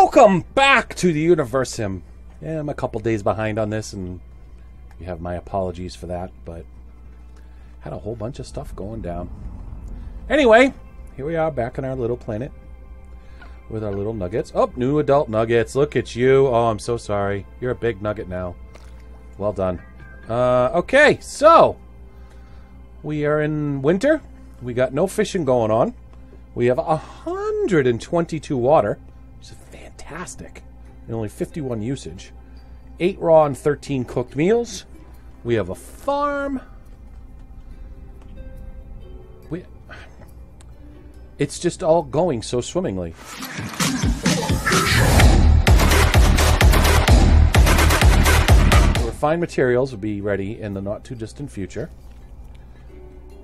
Welcome back to the Universim. Yeah, I'm a couple days behind on this, and you have my apologies for that, but had a whole bunch of stuff going down. Anyway, here we are back on our little planet with our little nuggets. Oh, new adult nuggets. Look at you. Oh, I'm so sorry. You're a big nugget now. Well done. Okay, so we are in winter. We got no fishing going on. We have 122 water, which is fantastic, and only 51 usage. 8 raw and 13 cooked meals. We have a farm. It's just all going so swimmingly. Refined materials will be ready in the not-too-distant future.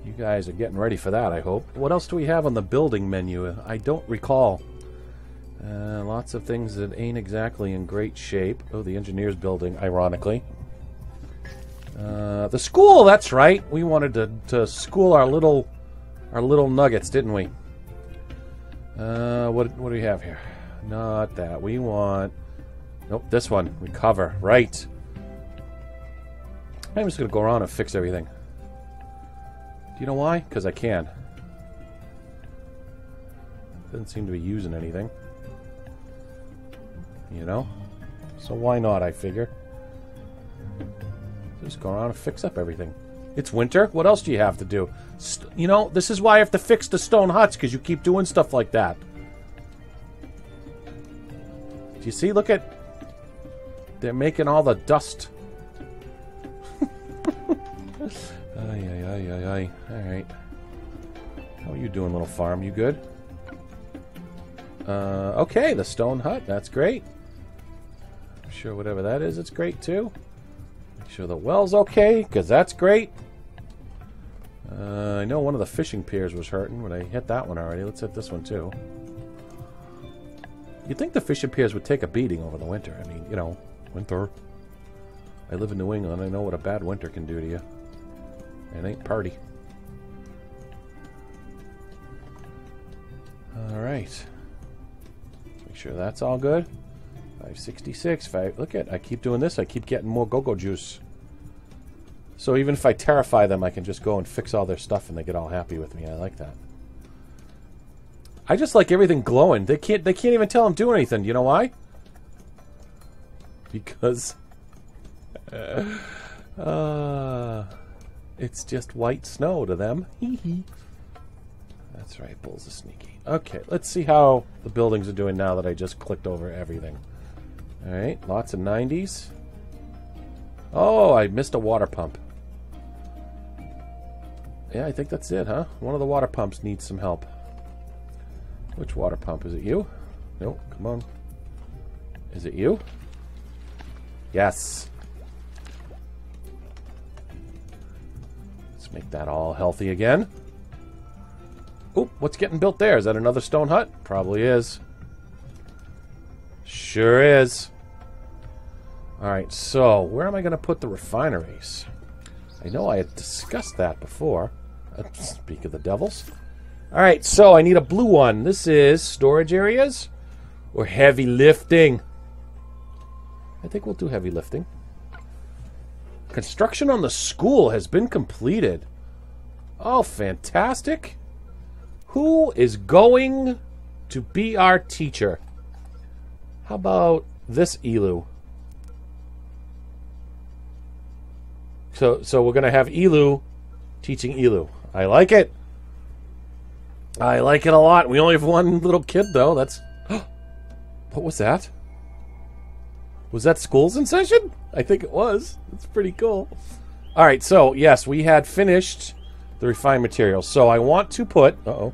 You guys are getting ready for that, I hope. What else do we have on the building menu? I don't recall. Lots of things that ain't exactly in great shape. Oh, the engineer's building, ironically. The school, that's right. We wanted to school our little nuggets, didn't we? What do we have here? Not that. We want... Nope, this one. Recover. Right. I'm just going to go around and fix everything. Do you know why? Because I can. Doesn't seem to be using anything. You know? So why not, I figure. Just go around and fix up everything. It's winter. What else do you have to do? You know, this is why I have to fix the stone huts, because you keep doing stuff like that. Do you see? Look at... They're making all the dust. Ay. Alright. How are you doing, little farm? You good? Okay, the stone hut. That's great. I'm sure whatever that is, it's great, too. Make sure the well's okay, because that's great. I know one of the fishing piers was hurting, but I hit that one already. Let's hit this one, too. You'd think the fishing piers would take a beating over the winter. I mean, you know, winter. I live in New England. I know what a bad winter can do to you. It ain't party. Alright. Make sure that's all good. 566. Look at, I keep doing this. I keep getting more go-go juice. So even if I terrify them, I can just go and fix all their stuff and they get all happy with me. I like that. I just like everything glowing. They can't even tell I'm doing anything. You know why? Because... it's just white snow to them. That's right, Bulls are sneaky. Okay, let's see how the buildings are doing now that I just clicked over everything. Alright, lots of 90s. Oh, I missed a water pump. Yeah, I think that's it, huh? One of the water pumps needs some help. Which water pump? Is it you? Nope, come on. Is it you? Yes. Make that all healthy again. Oop, what's getting built there? Is that another stone hut? Probably is. Sure is. Alright, so where am I going to put the refineries? I know I had discussed that before. Speak of the devils. Alright, so I need a blue one. This is storage areas or heavy lifting. I think we'll do heavy lifting. Construction on the school has been completed. Oh, fantastic. Who is going to be our teacher? How about this Elu? So we're going to have Elu teaching Elu. I like it. I like it a lot. We only have one little kid, though. That's... What was that? Was that school's in session? I think it was. It's pretty cool. All right, so, yes, we had finished the refined materials. So I want to put... Uh-oh.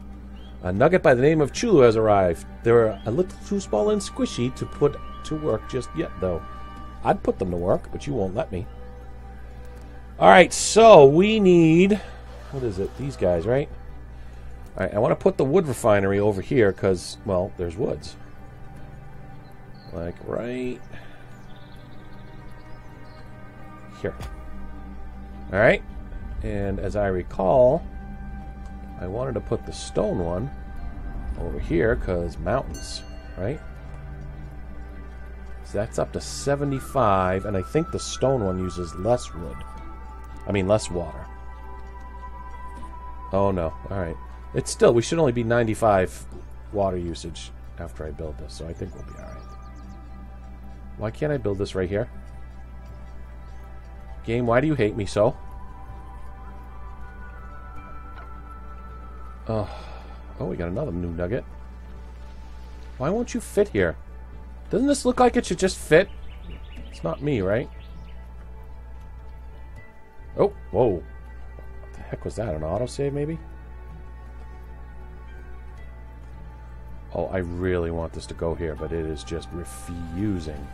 A nugget by the name of Chulu has arrived. They're a little too small and squishy to put to work just yet, though. I'd put them to work, but you won't let me. All right, so we need... What is it? These guys, right? All right, I want to put the wood refinery over here because, well, there's woods. Like, right... here. Alright. And as I recall, I wanted to put the stone one over here because mountains, right? So that's up to 75, and I think the stone one uses less wood. I mean, less water. Oh, no. Alright. It's still, we should only be 95 water usage after I build this, so I think we'll be alright. Why can't I build this right here? Game, why do you hate me so? Oh, we got another new nugget. Why won't you fit here? Doesn't this look like it should just fit? It's not me, right? Oh, whoa. What the heck was that? An autosave, maybe? Oh, I really want this to go here, but it is just refusing.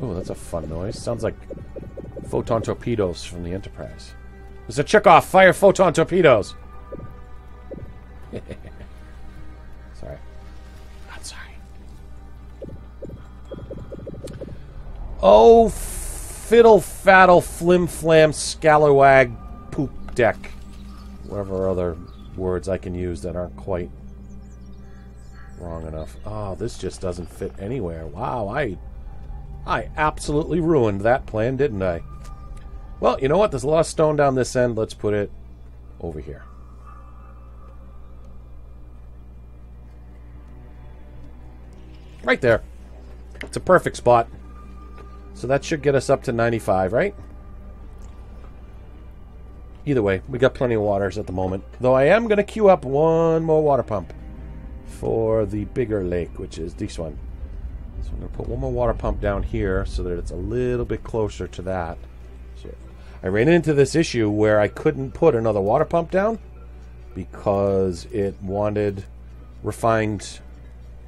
Oh, that's a fun noise. Sounds like photon torpedoes from the Enterprise. Mr. Chekhov, fire photon torpedoes! Sorry. Not sorry. Oh, fiddle faddle flim flam scalawag poop deck. Whatever other words I can use that aren't quite wrong enough. Oh, this just doesn't fit anywhere. Wow, I absolutely ruined that plan, didn't I? Well, you know what? There's a lot of stone down this end. Let's put it over here. Right there. It's a perfect spot. So that should get us up to 95, right? Either way, we got plenty of waters at the moment. Though I am going to queue up one more water pump for the bigger lake, which is this one. So I'm going to put one more water pump down here so that it's a little bit closer to that. So I ran into this issue where I couldn't put another water pump down because it wanted refined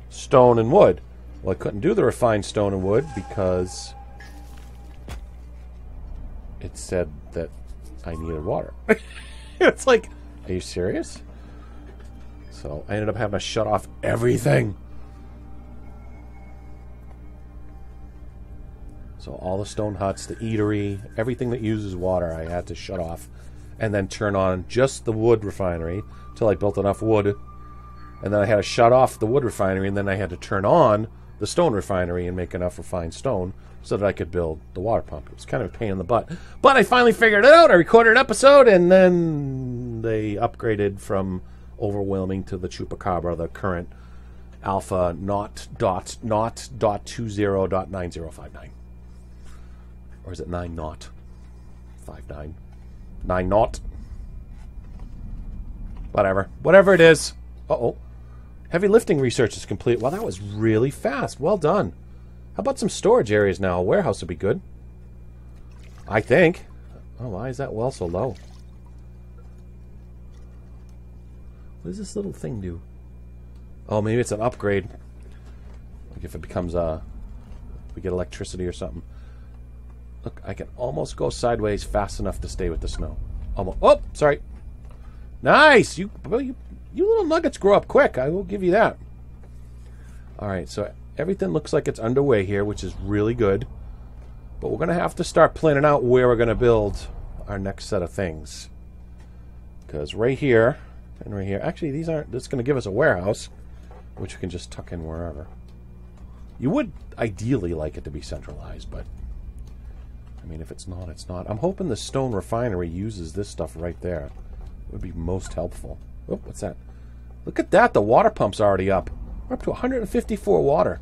stone and wood. Well, I couldn't do the refined stone and wood because it said that I needed water. It's like, are you serious? So I ended up having to shut off everything. So all the stone huts, the eatery, everything that uses water, I had to shut off and then turn on just the wood refinery till I built enough wood. And then I had to shut off the wood refinery, and then I had to turn on the stone refinery and make enough refined stone so that I could build the water pump. It was kind of a pain in the butt. But I finally figured it out. I recorded an episode, and then they upgraded from overwhelming to the Chupacabra, the current alpha /0.20.9059. Or is it 9.059? 9.0. Whatever. Whatever it is. Uh-oh. Heavy lifting research is complete. Wow, that was really fast. Well done. How about some storage areas now? A warehouse would be good. I think. Oh, why is that well so low? What does this little thing do? Oh, maybe it's an upgrade. Like if it becomes a... we get electricity or something. Look, I can almost go sideways fast enough to stay with the snow. Almost. Oh, sorry. Nice! You little nuggets grow up quick. I will give you that. Alright, so... everything looks like it's underway here, which is really good. But we're going to have to start planning out where we're going to build our next set of things. Because right here and right here... actually, these aren't... that's going to give us a warehouse, which we can just tuck in wherever. You would ideally like it to be centralized, but... I mean, if it's not, it's not. I'm hoping the stone refinery uses this stuff right there. It would be most helpful. Oh, what's that? Look at that! The water pump's already up. We're up to 154 water.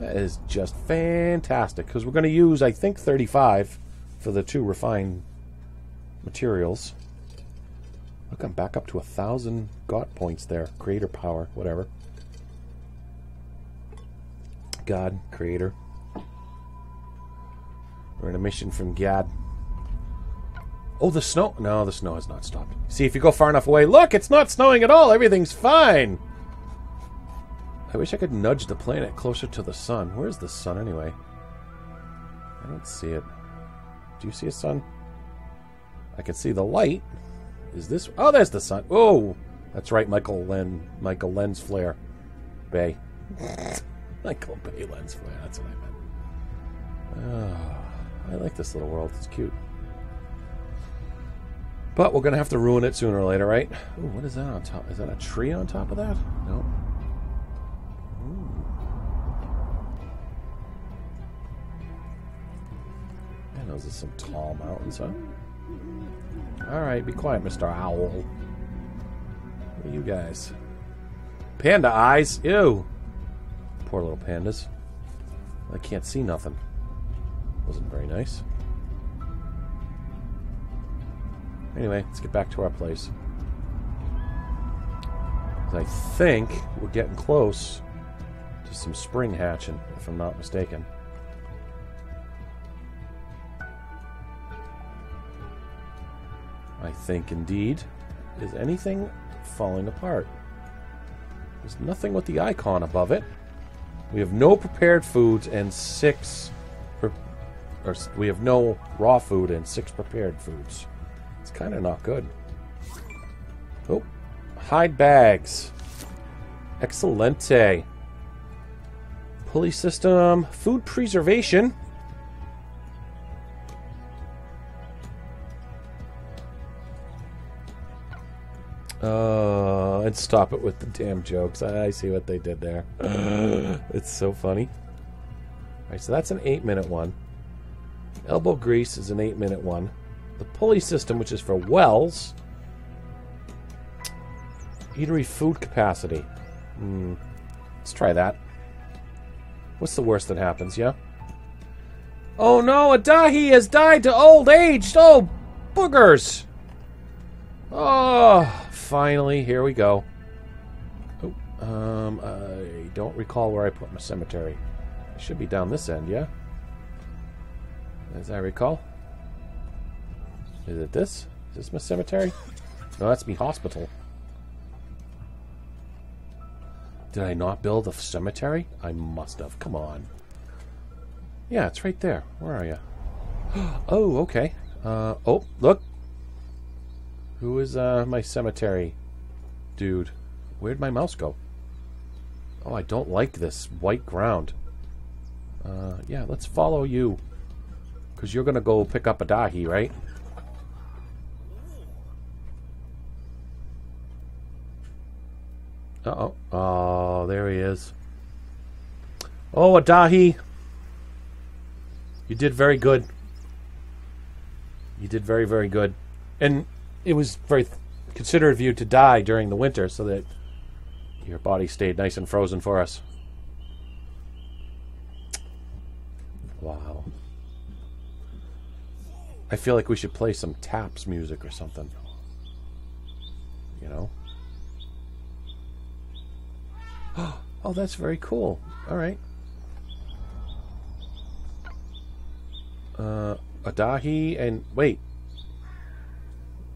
That is just fantastic, because we're going to use, I think, 35 for the two refined materials. Look, I'm back up to 1,000 got points there. Creator power, whatever. God, creator. We're in a mission from God. Oh, the snow. No, the snow has not stopped. See, if you go far enough away, look, it's not snowing at all. Everything's fine. I wish I could nudge the planet closer to the sun. Where's the sun, anyway? I don't see it. Do you see a sun? I can see the light. Is this... oh, there's the sun. Oh! That's right, Michael Lens Flare. Bay. Michael Bay Lens Flare. That's what I meant. Oh, I like this little world. It's cute. But we're going to have to ruin it sooner or later, right? Ooh, what is that on top? Is that a tree on top of that? Nope. I know this is some tall mountain, huh? Alright, be quiet, Mr. Owl. What are you guys? Panda eyes? Ew! Poor little pandas. I can't see nothing. Wasn't very nice. Anyway, let's get back to our place. I think we're getting close to some spring hatching, if I'm not mistaken. I think indeed. Is anything falling apart? There's nothing with the icon above it. We have no prepared foods and we have no raw food and 6 prepared foods. It's kind of not good. Oh. Hide bags. Excelente. Pulley system. Food preservation. And stop it with the damn jokes. I see what they did there. It's so funny. Alright, so that's an 8-minute one. Elbow grease is an 8-minute one. The pulley system, which is for wells. Eatery food capacity. Let's try that. What's the worst that happens, yeah? Oh no, a dahi has died to old age! Oh, boogers! Oh, finally, here we go. Oh, I don't recall where I put my cemetery. It should be down this end, yeah? As I recall. Is it this? Is this my cemetery? No, that's me hospital. Did I not build a cemetery? I must have. Come on. Yeah, it's right there. Where are you? Oh, okay. Oh, look. Who is my cemetery dude? Where'd my mouse go? Oh, I don't like this white ground. Yeah, let's follow you. Because you're going to go pick up a dahi, right? Uh-oh. Oh, there he is. Oh, Adahi. You did very good. You did very, very good. And it was very considerate of you to die during the winter so that your body stayed nice and frozen for us. Wow. I feel like we should play some taps music or something. You know? Oh, that's very cool. Alright. Adahi and... Wait.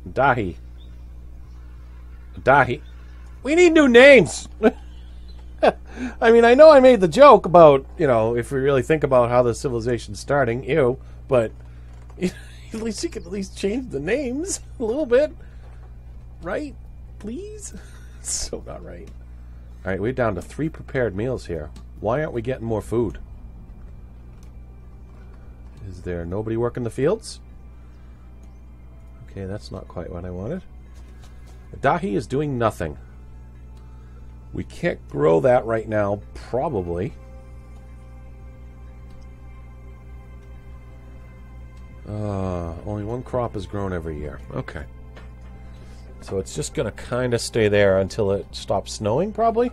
Dahi. Dahi. We need new names! I mean, I know I made the joke about, you know, if we really think about how the civilization's starting, ew, but at least you could at least change the names a little bit. Right? Please? It's so not right. Alright, we're down to 3 prepared meals here. Why aren't we getting more food? Is there nobody working the fields? Okay, that's not quite what I wanted. Dahi is doing nothing. We can't grow that right now, probably. Only one crop is grown every year. Okay. So it's just going to kind of stay there until it stops snowing, probably.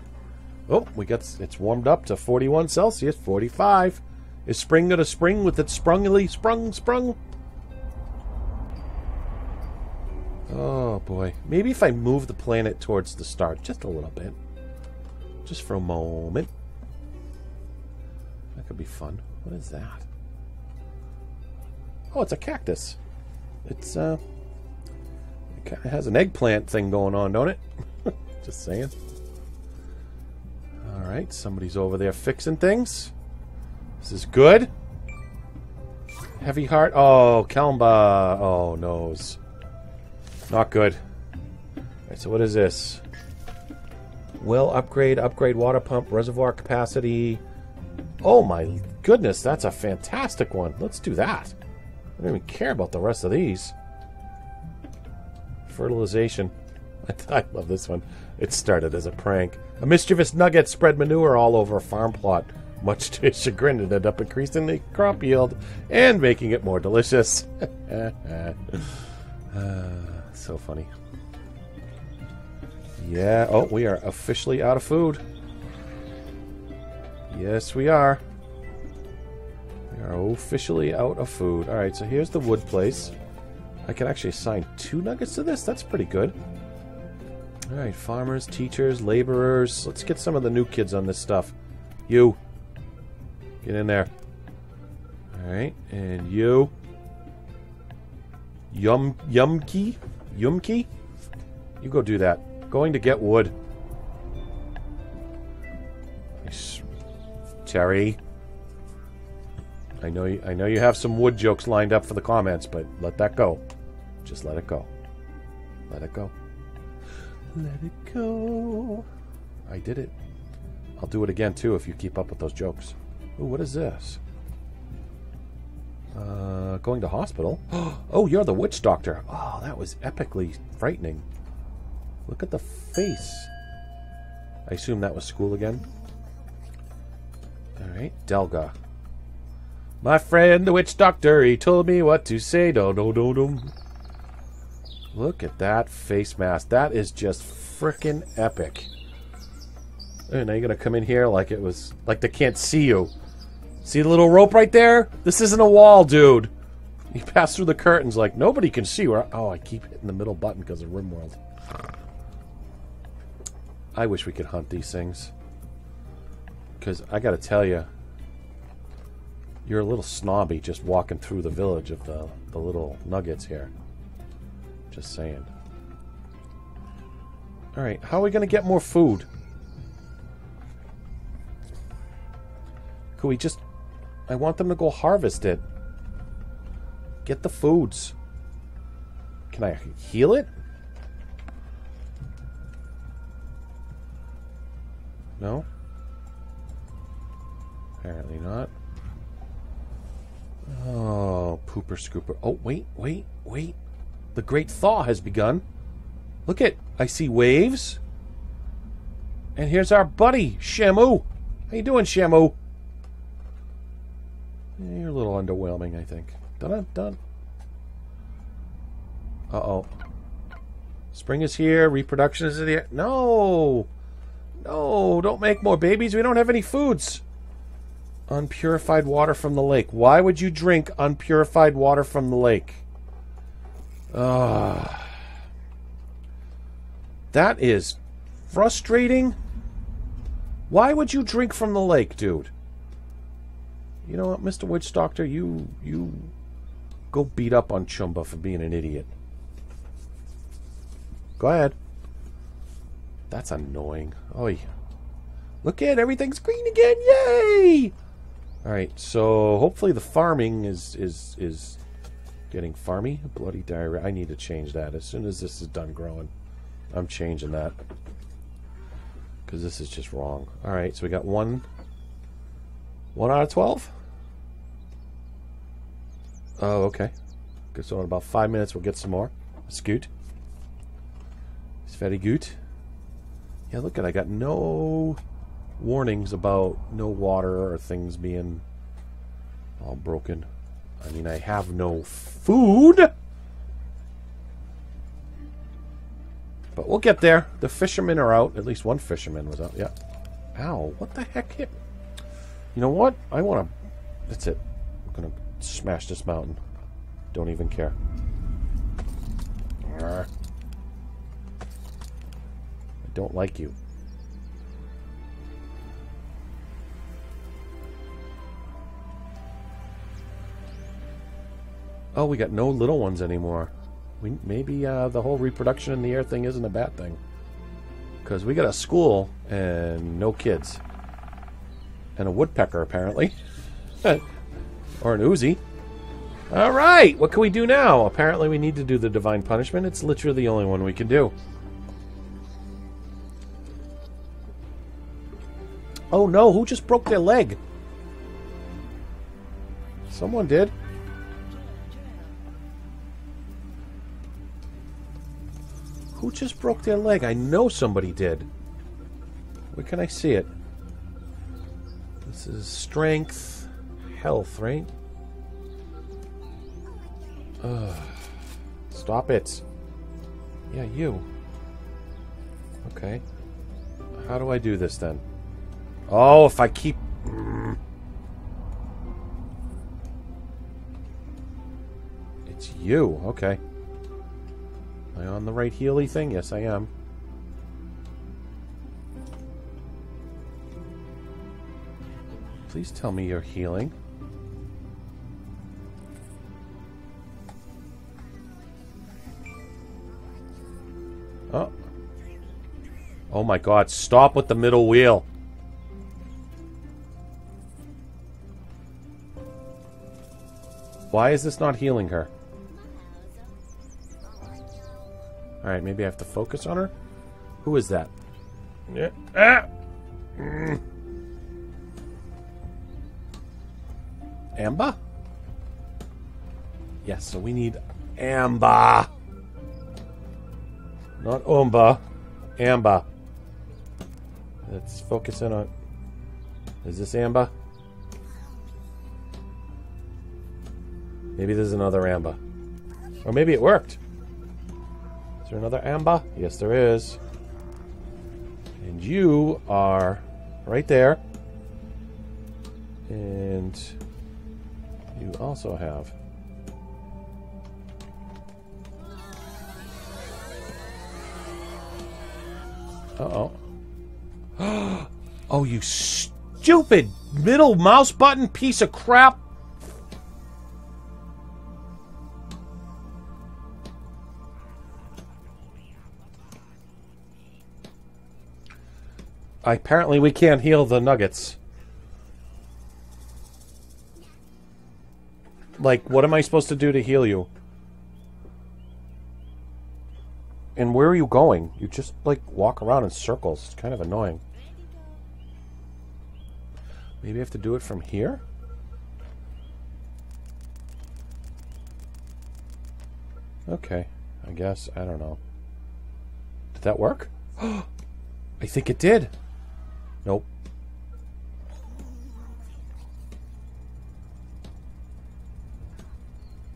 Oh, it's warmed up to 41 Celsius, 45. Is spring going to spring with its sprung? Oh, boy. Maybe if I move the planet towards the star just a little bit. Just for a moment. That could be fun. What is that? Oh, it's a cactus. It's, It has an eggplant thing going on, don't it? Just saying. Alright, somebody's over there fixing things. This is good. Heavy heart. Oh, Kalmba. Oh, noes. Not good. Alright, so what is this? Well, upgrade water pump, reservoir capacity. Oh my goodness, that's a fantastic one. Let's do that. I don't even care about the rest of these. Fertilization. I love this one. It started as a prank. A mischievous nugget spread manure all over a farm plot. much to his chagrin, ended up increasing the crop yield and making it more delicious. So funny. Yeah, oh, we are officially out of food. Yes, we are. We are officially out of food. Alright, so here's the wood place. I can actually assign 2 nuggets to this? That's pretty good. Alright, farmers, teachers, laborers. Let's get some of the new kids on this stuff. You. Get in there. Alright, and you. Yumki? Yumki? You go do that. Going to get wood. Nice. Terry. I know you have some wood jokes lined up for the comments, but let that go. Just let it go. Let it go. Let it go. I did it. I'll do it again, too, if you keep up with those jokes. Ooh, what is this? Going to hospital. Oh, you're the witch doctor. Oh, that was epically frightening. Look at the face. I assume that was school again. Alright, Delga. My friend, the witch doctor, he told me what to say. Dum-dum-dum-dum. Look at that face mask. That is just frickin' epic. And now you're gonna come in here like it was... like they can't see you. See the little rope right there? This isn't a wall, dude. You pass through the curtains like nobody can see where... Oh, I keep hitting the middle button because of RimWorld. I wish we could hunt these things. Because I gotta tell you, you're a little snobby just walking through the village of the little nuggets here. Just saying. Alright, how are we gonna get more food? Could we just... I want them to go harvest it. Get the foods. Can I heal it? No? Apparently not. Oh, pooper scooper. Oh, wait, wait, wait. The great thaw has begun. Look at, I see waves. And here's our buddy, Shamu. How you doing, Shamu? You're a little underwhelming, I think. Dun-dun-dun. Uh-oh. Spring is here. Reproduction is here. No! No, don't make more babies. We don't have any foods. Unpurified water from the lake. Why would you drink unpurified water from the lake? That is frustrating. Why would you drink from the lake, dude? You know what, Mr. Witch Doctor, you go beat up on Chumba for being an idiot. Go ahead. That's annoying. Oi. Look at everything's green again. Yay! Alright, so hopefully the farming is getting farmy. Bloody diarrhea. I need to change that. As soon as this is done growing, I'm changing that. Because this is just wrong. Alright, so we got 1 out of 12? Oh, okay. Good, so in about 5 minutes we'll get some more. It's good. It's very good. Yeah, look at, I got no warnings about no water or things being all broken. I mean, I have no food. But we'll get there. The fishermen are out. At least one fisherman was out. Yeah. Ow, what the heck hit? You know what? I want to... That's it. I'm going to smash this mountain. Don't even care. I don't like you. Oh, we got no little ones anymore. Maybe the whole reproduction in the air thing isn't a bad thing. Because we got a school and no kids. And a woodpecker, apparently. Or an Uzi. Alright, what can we do now? Apparently we need to do the divine punishment. It's literally the only one we can do. Oh no, who just broke their leg? Someone did. Who just broke their leg? I know somebody did. Where can I see it? This is strength, health, right? Stop it. Yeah, you. Okay. How do I do this then? Oh, if I keep... It's you. Okay. Am I on the right healy thing? Yes, I am. Please tell me you're healing. Oh. Oh my God, stop with the middle wheel. Why is this not healing her? Alright, maybe I have to focus on her? Who is that? Yeah. Ah! Mm. Amber? Yes, yeah, so we need Amber. Not Umba. Amber. Let's focus in on... Is this Amber? Maybe there's another Amber. Or maybe it worked. Is there another Amber? Yes, there is. And you are right there. And... you also have. Uh-oh. Oh, you stupid middle mouse button piece of crap. Apparently we can't heal the nuggets. Like, what am I supposed to do to heal you? And where are you going? You just, like, walk around in circles. It's kind of annoying. Maybe I have to do it from here? Okay. I guess. I don't know. Did that work? I think it did. Nope.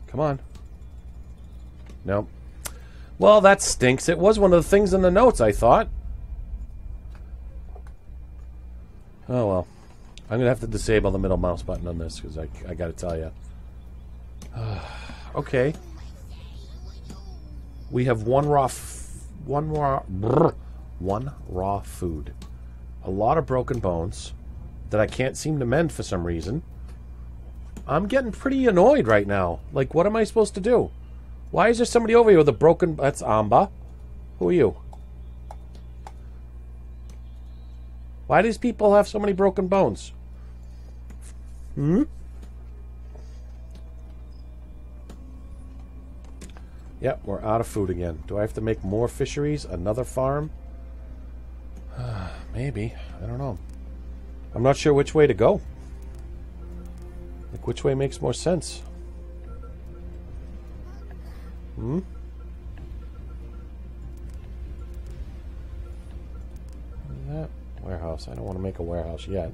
Come on. Nope. Well, that stinks. It was one of the things in the notes, I thought. Oh, well. I'm going to have to disable the middle mouse button on this, because I got to tell you. Okay. We have one raw food. A lot of broken bones that I can't seem to mend for some reason. I'm getting pretty annoyed right now. Like, what am I supposed to do? Why is there somebody over here with a broken... That's Amba. Who are you? Why do these people have so many broken bones? Hmm? Yep, we're out of food again. Do I have to make more fisheries? Another farm? Maybe. I don't know. I'm not sure which way to go. Like, which way makes more sense? Hmm? That warehouse. I don't want to make a warehouse yet.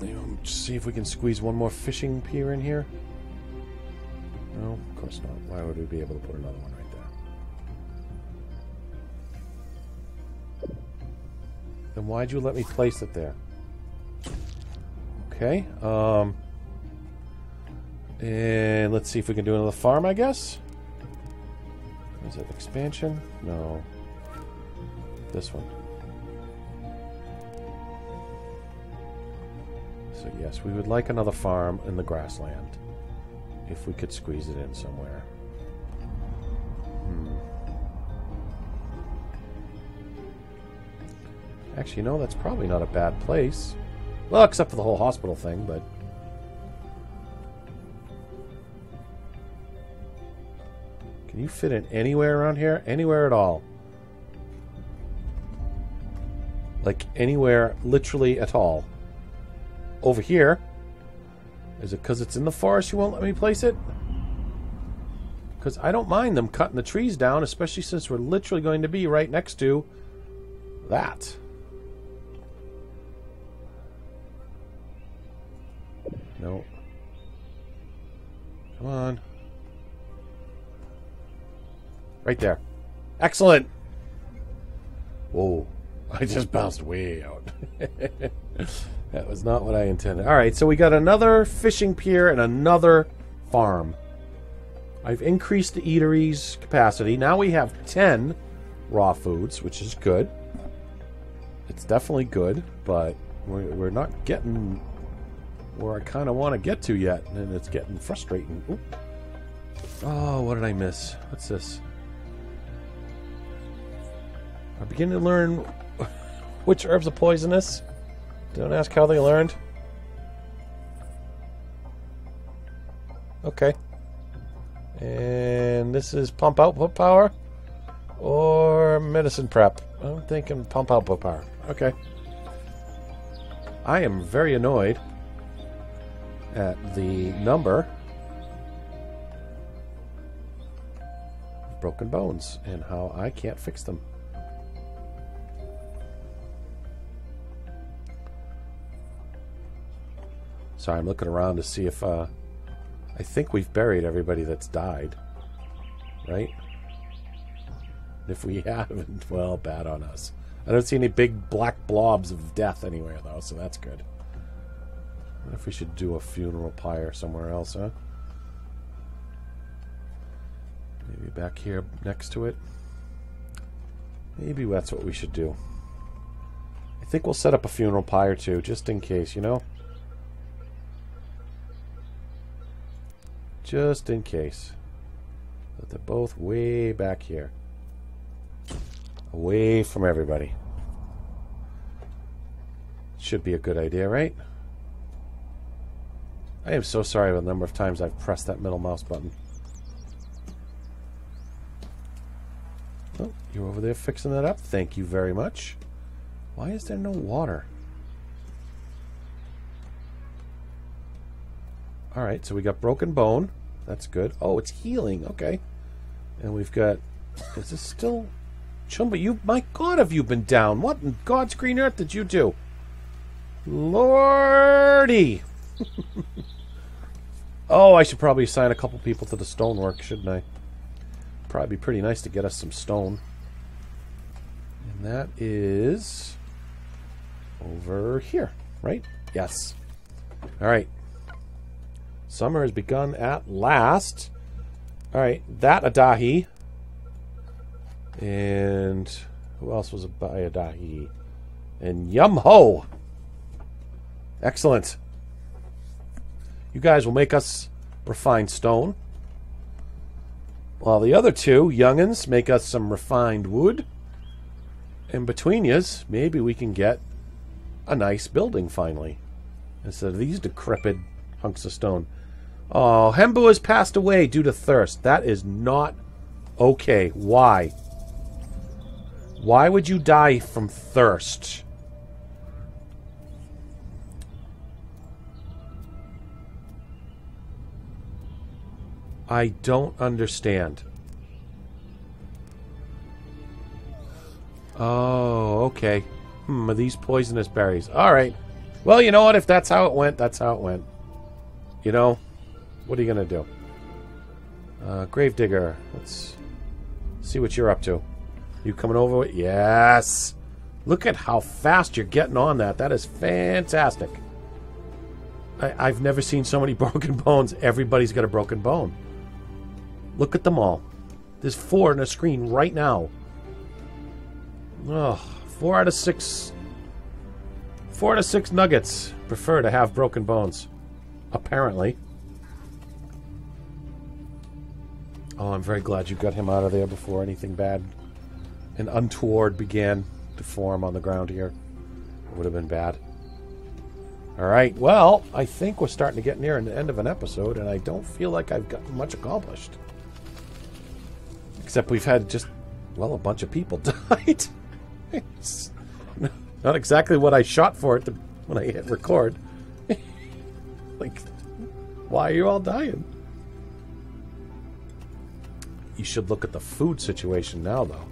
Let's see if we can squeeze one more fishing pier in here. No, of course not. Why would we be able to put another one right there? Then why'd you let me place it there? Okay, and let's see if we can do another farm, I guess. Is it expansion? No. This one. So yes, we would like another farm in the grassland. If we could squeeze it in somewhere. Hmm. Actually, no, that's probably not a bad place. Well, except for the whole hospital thing, but... Can you fit in anywhere around here? Anywhere at all. Like, anywhere, literally at all. Over here? Is it because it's in the forest you won't let me place it? Because I don't mind them cutting the trees down, especially since we're literally going to be right next to... that. Come on. Right there. Excellent! Whoa. I just bounced way out. That was not what I intended. Alright, so we got another fishing pier and another farm. I've increased the eatery's capacity. Now we have 10 raw foods, which is good. It's definitely good, but we're not getting where I kind of want to get to yet, and it's getting frustrating. Oop. Oh, what did I miss? What's this? I'm beginning to learn which herbs are poisonous. Don't ask how they learned. Okay. And this is pump output power or medicine prep. I'm thinking pump output power. Okay. I am very annoyed at the number of broken bones and how I can't fix them. Sorry, I'm looking around to see if I think we've buried everybody that's died, right? If we haven't, well, bad on us. I don't see any big black blobs of death anywhere, though, so that's good. What if we should do a funeral pyre somewhere else, huh? Maybe back here next to it? Maybe that's what we should do. I think we'll set up a funeral pyre, too, just in case, you know? Just in case. But they're both way back here. Away from everybody. Should be a good idea, right? I am so sorry about the number of times I've pressed that middle mouse button. Oh, you're over there fixing that up. Thank you very much. Why is there no water? Alright, so we got broken bone. That's good. Oh, it's healing. Okay. And we've got... Is this still... Chumba, you... My God, have you been down? What in God's green earth did you do? Lordy! Oh, I should probably assign a couple people to the stonework, shouldn't I? Probably be pretty nice to get us some stone. And that is... Over here, right? Yes. Alright. Summer has begun at last. Alright, that Adahi. And who else was by Adahi? And Yum-ho! Excellent. You guys will make us refined stone. While the other two young'uns make us some refined wood. And between yous, maybe we can get a nice building finally. Instead of these decrepit hunks of stone. Oh, Hembu has passed away due to thirst. That is not okay. Why? Why would you die from thirst? I don't understand. Oh, okay. Are these poisonous berries? Alright. Well, you know what? If that's how it went, that's how it went. You know? What are you going to do? Gravedigger. Let's see what you're up to. You coming over? Yes! Look at how fast you're getting on that. That is fantastic. I've never seen so many broken bones. Everybody's got a broken bone. Look at them all. There's 4 on the screen right now. Ugh. 4 out of 6... 4 out of 6 nuggets prefer to have broken bones. Apparently. Oh, I'm very glad you got him out of there before anything bad and untoward began to form on the ground here. It would have been bad. Alright, well, I think we're starting to get near the end of an episode, and I don't feel like I've gotten much accomplished. Except we've had just, well, a bunch of people died. It's not exactly what I shot for it when I hit record. Like, why are you all dying? You should look at the food situation now, though.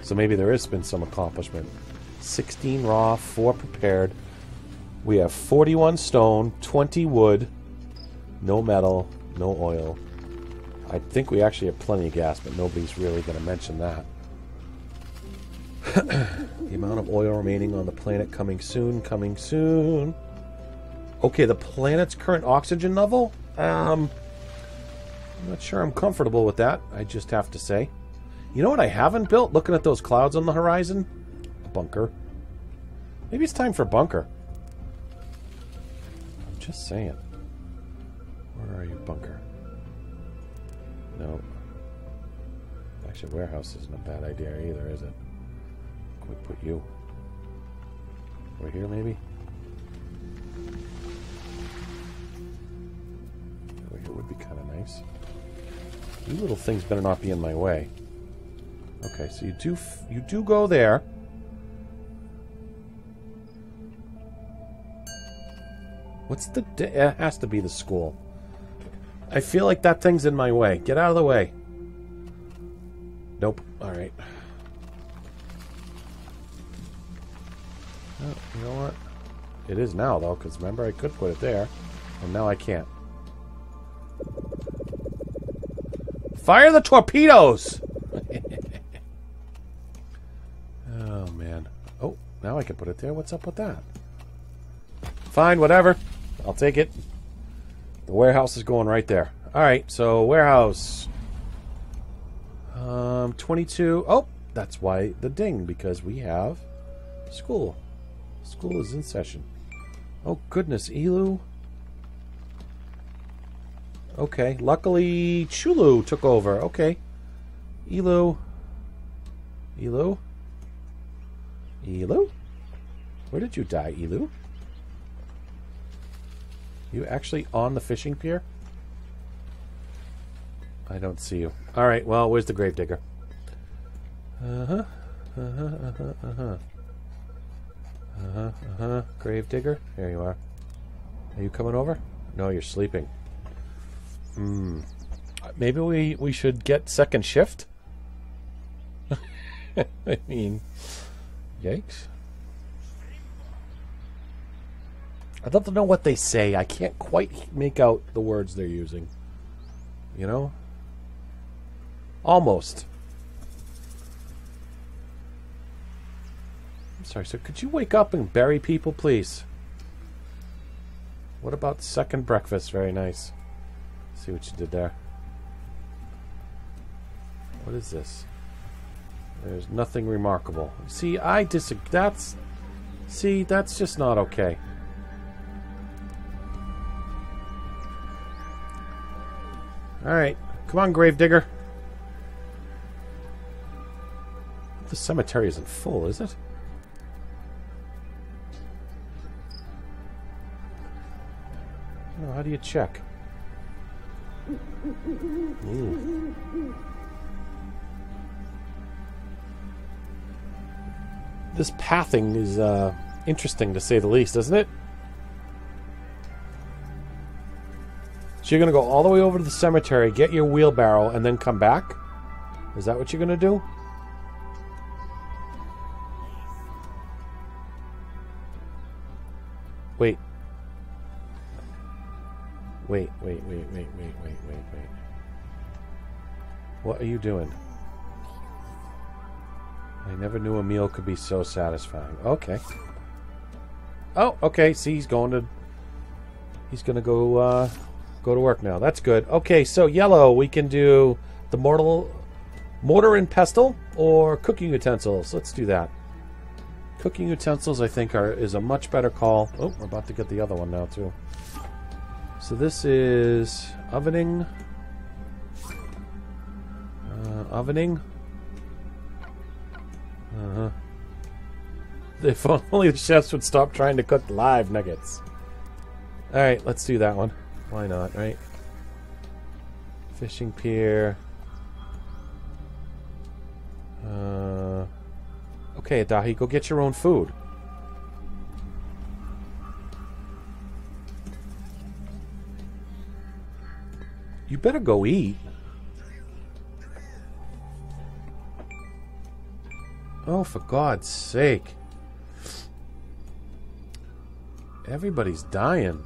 So maybe there has been some accomplishment. 16 raw, 4 prepared. We have 41 stone, 20 wood, no metal, no oil, I think we actually have plenty of gas, but nobody's really going to mention that. The amount of oil remaining on the planet coming soon. Okay, the planet's current oxygen level? I'm not sure I'm comfortable with that, I just have to say. You know what I haven't built? Looking at those clouds on the horizon? A bunker. Maybe it's time for a bunker. I'm just saying. Where are you, bunker? No. Actually, warehouse isn't a bad idea either, is it? Can we put you? Over here, maybe? Over here would be kind of nice. You little things better not be in my way. Okay, so you do go there. What's the... It has to be the school. I feel like that thing's in my way. Get out of the way. Nope. Alright. Oh, you know what? It is now, though, because remember, I could put it there, and now I can't. Fire the torpedoes! Oh, man. Oh, now I can put it there. What's up with that? Fine, whatever. I'll take it. The warehouse is going right there. Alright, so warehouse. 22. Oh, that's why the ding, because we have school. School is in session. Oh, goodness, Elu. Okay, luckily Chulu took over. Okay. Elu? Where did you die, Elu? You actually on the fishing pier? I don't see you. Alright, well, where's the gravedigger? Gravedigger? There you are. Are you coming over? No, you're sleeping. Hmm. Maybe we should get second shift? I mean... Yikes. I'd love to know what they say. I can't quite make out the words they're using. You know? Almost. I'm sorry, sir. Could you wake up and bury people, please? What about second breakfast? Very nice. See what you did there. What is this? There's nothing remarkable. See, I disagree. That's just not okay. Alright. Come on, Gravedigger. The cemetery isn't full, is it? No, how do you check? Ooh. This pathing is interesting, to say the least, isn't it? So you're going to go all the way over to the cemetery, get your wheelbarrow, and then come back? Is that what you're going to do? Wait. Wait. What are you doing? I never knew a meal could be so satisfying. Okay. Oh, okay. See, he's going to go to work now. That's good. Okay, so yellow, we can do the mortar and pestle or cooking utensils. Let's do that. Cooking utensils, I think, is a much better call. Oh, we're about to get the other one now, too. So this is ovening. If only the chefs would stop trying to cook live nuggets. Alright, let's do that one. Why not, right? Fishing pier. Okay, Dahi, go get your own food. You better go eat. Oh, for God's sake. Everybody's dying.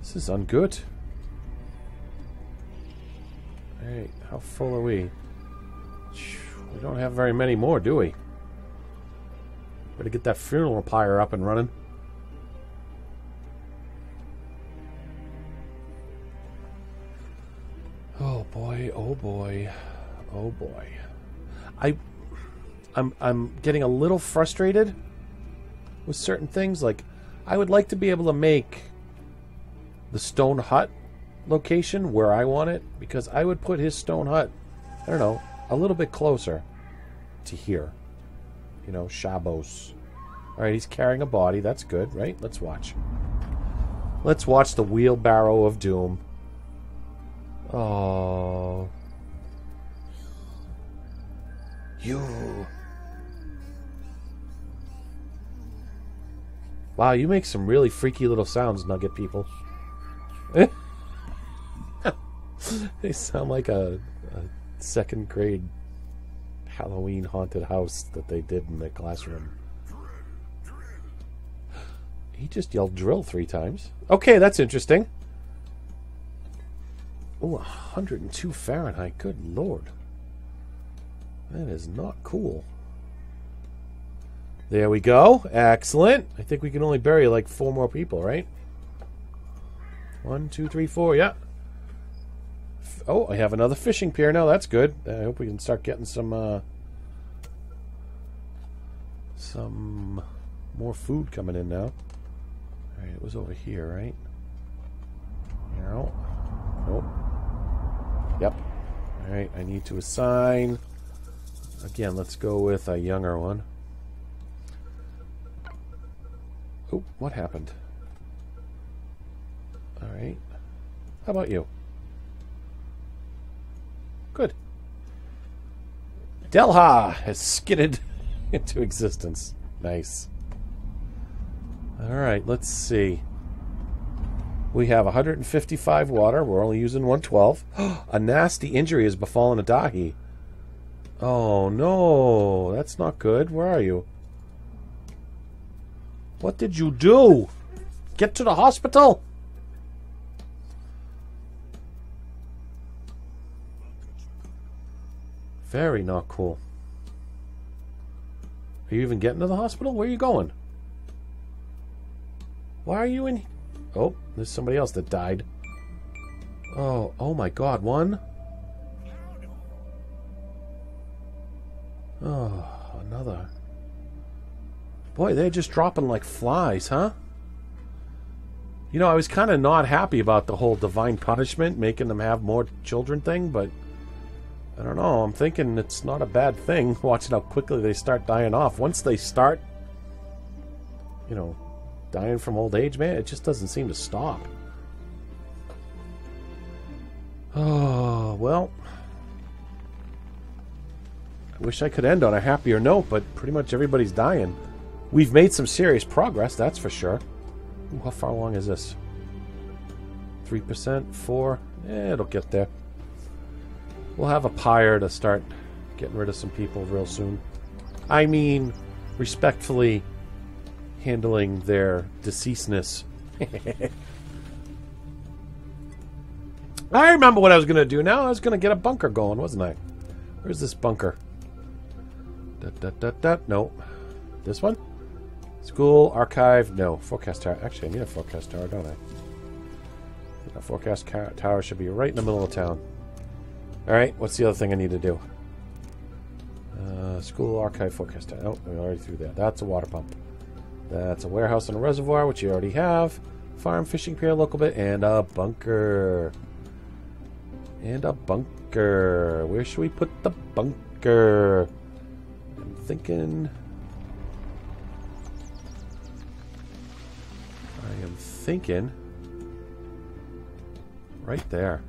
This is ungood. Alright, how full are we? We don't have very many more, do we? Better get that funeral pyre up and running. Oh boy, oh boy, oh boy. I'm getting a little frustrated with certain things. Like, I would like to be able to make the stone hut location where I want it, because I would put his stone hut, I don't know, a little bit closer to here. You know, Shabbos. Alright, he's carrying a body. That's good, right? Let's watch. Let's watch the wheelbarrow of doom. Oh. You. Wow, you make some really freaky little sounds, Nugget people. They sound like a second grade Halloween haunted house that they did in the classroom. He just yelled drill 3 times. Okay, that's interesting. Oh, 102 Fahrenheit. Good lord. That is not cool. There we go. Excellent. I think we can only bury like 4 more people, right? 1, 2, 3, 4. Yeah. Oh, I have another fishing pier now. That's good. I hope we can start getting some more food coming in now. All right, it was over here, right? No. Nope. Yep. All right, I need to assign. Again, let's go with a younger one. Oh, what happened? Alright. How about you? Good. Delha has skidded into existence. Nice. Alright, let's see. We have 155 water. We're only using 112. A nasty injury has befallen Adahi. Oh, no. That's not good. Where are you? What did you do? Get to the hospital? Very not cool. Are you even getting to the hospital? Where are you going? Why are you in... Oh, there's somebody else that died. Oh, oh my god. 1. Oh, another... Boy, they're just dropping like flies, huh? You know, I was kind of not happy about the whole divine punishment, making them have more children thing, but I don't know. I'm thinking it's not a bad thing, watching how quickly they start dying off. Once they start, you know, dying from old age, man, it just doesn't seem to stop. Oh, well... I wish I could end on a happier note, but pretty much everybody's dying. We've made some serious progress, that's for sure. Ooh, how far along is this? 3%? 4? Eh, it'll get there. We'll have a pyre to start getting rid of some people real soon. I mean, respectfully handling their deceasedness. I remember what I was going to do now. I was going to get a bunker going, wasn't I? Where's this bunker? Dut, dut, dut, dut. No. This one? School, archive, no. Forecast tower. Actually, I need a forecast tower, don't I? A forecast tower should be right in the middle of town. Alright, what's the other thing I need to do? School, archive, forecast tower. Oh, we already threw that. That's a water pump. That's a warehouse and a reservoir, which you already have. Farm, fishing pier, local bit, and a bunker. And a bunker. Where should we put the bunker? I'm thinking... thinking right there,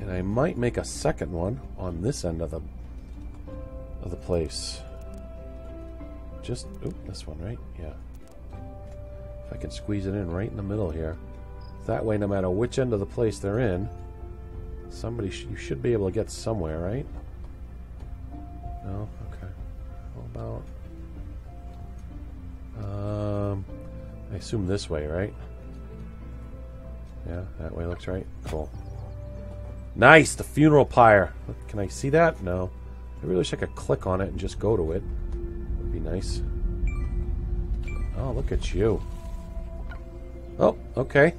and I might make a second one on this end of the place. Just oop, this one, right? Yeah, if I can squeeze it in right in the middle here, that way no matter which end of the place they're in, somebody you should be able to get somewhere, right? No? Okay, how about I assume this way, right? Yeah, that way looks right. Cool. Nice, the funeral pyre. Can I see that? No. I really wish I could click on it and just go to it. That'd be nice. Oh, look at you. Oh, okay.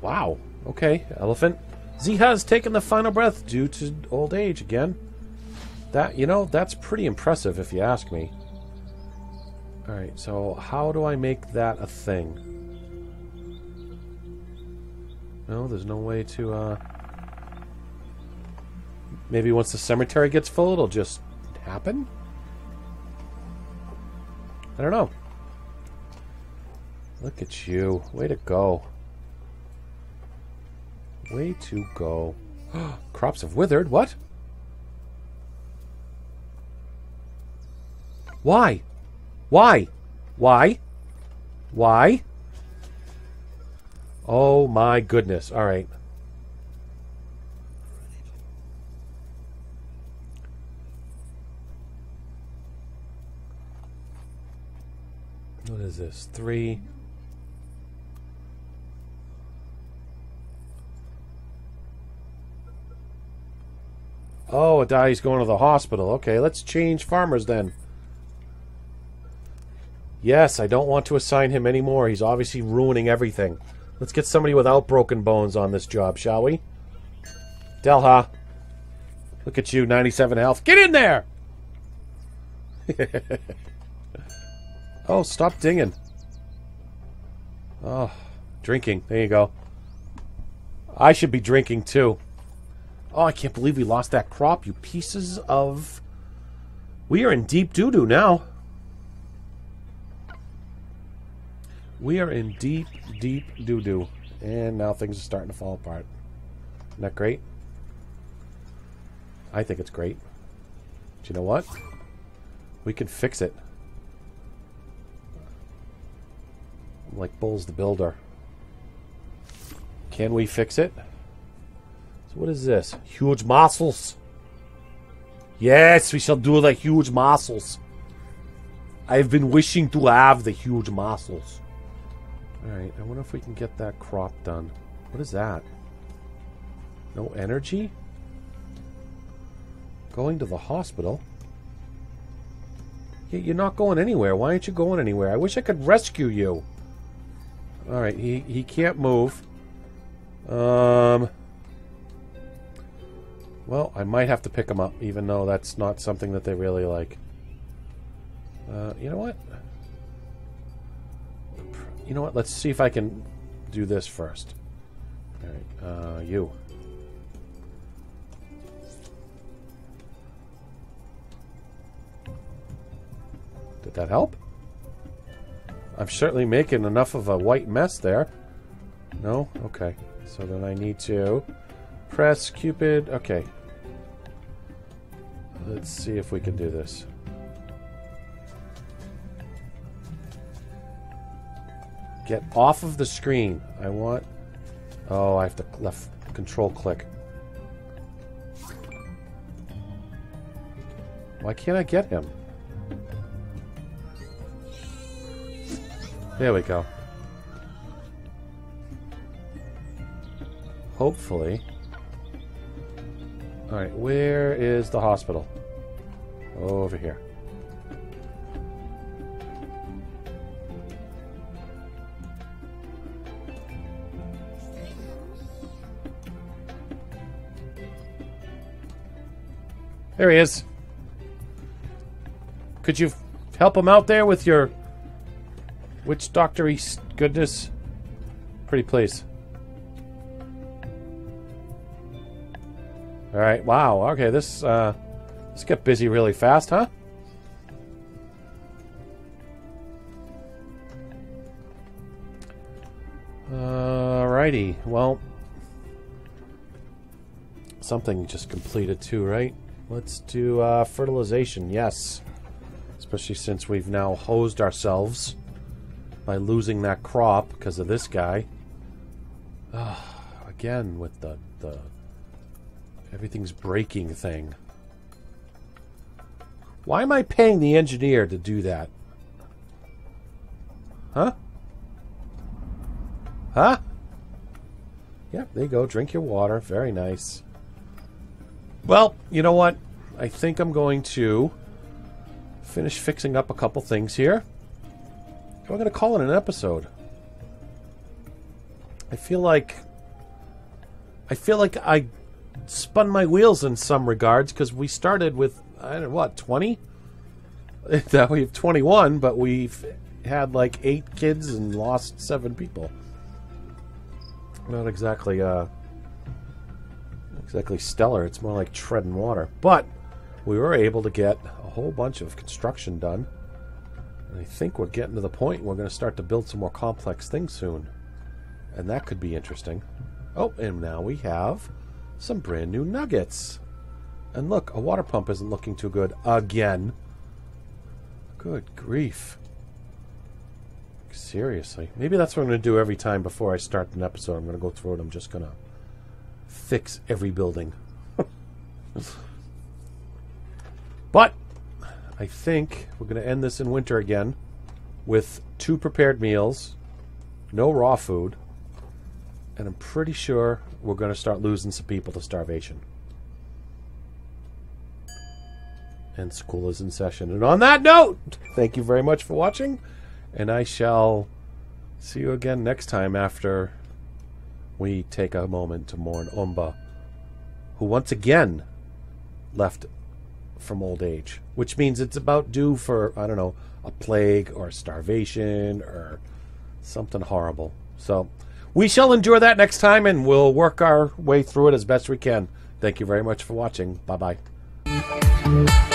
Wow. Okay, elephant. Z has taken the final breath due to old age again. That, you know, that's pretty impressive if you ask me. Alright, so how do I make that a thing? No, there's no way to, Maybe once the cemetery gets full, it'll just happen? I don't know. Look at you. Way to go. Way to go. Crops have withered. What? Why? Why? Why? Why? Oh my goodness. All right. What is this? 3... Oh, Adai's going to the hospital. Okay, let's change farmers then. Yes, I don't want to assign him anymore. He's obviously ruining everything. Let's get somebody without broken bones on this job, shall we? Delha. Look at you, 97 health. Get in there! Oh, stop dinging. Oh, drinking. There you go. I should be drinking too. Oh, I can't believe we lost that crop, you pieces of... We are in deep doo-doo now. We are in deep, deep doo-doo. And now things are starting to fall apart. Isn't that great? I think it's great. But you know what? We can fix it. Like Bulls the Builder. Can we fix it? What is this? Huge muscles. Yes, we shall do the huge muscles. I've been wishing to have the huge muscles. Alright, I wonder if we can get that crop done. What is that? No energy? Going to the hospital? You're not going anywhere. Why aren't you going anywhere? I wish I could rescue you. Alright, he can't move. Well, I might have to pick them up, even though that's not something that they really like. You know what? You know what? Let's see if I can do this first. All right, you. Did that help? I'm certainly making enough of a white mess there. No? Okay. So then I need to... press Cupid. Okay. Let's see if we can do this. Get off of the screen. I want... Oh, I have to left control click. Why can't I get him? There we go. Hopefully... Alright, where is the hospital? Over here. There he is. Could you help him out there with your witch doctor-y goodness? Pretty place. Alright, wow, okay, this got busy really fast, huh? Alrighty, well... Something just completed too, right? Let's do, fertilization, yes. Especially since we've now hosed ourselves by losing that crop because of this guy. Again, with the everything's breaking thing. Why am I paying the engineer to do that? Huh? Huh? Yep, there you go. Drink your water. Very nice. Well, you know what? I think I'm going to finish fixing up a couple things here. And we're going to call it an episode. I feel like I spun my wheels in some regards, because we started with, I don't know, what, 20? Now we have 21, but we've had like 8 kids and lost 7 people. Not exactly exactly stellar. It's more like treading water. But we were able to get a whole bunch of construction done. And I think we're getting to the point we're going to start to build some more complex things soon. And that could be interesting. Oh, and now we have some brand new nuggets. And look, a water pump isn't looking too good again. Good grief. Seriously. Maybe that's what I'm going to do every time before I start an episode. I'm going to go through it. I'm just going to fix every building. But I think we're going to end this in winter again with 2 prepared meals, no raw food, and I'm pretty sure we're going to start losing some people to starvation. And school is in session. And on that note, thank you very much for watching. And I shall see you again next time after we take a moment to mourn Umba, who once again left from old age. Which means it's about due for, I don't know, a plague or starvation or something horrible. So we shall endure that next time, and we'll work our way through it as best we can. Thank you very much for watching. Bye-bye.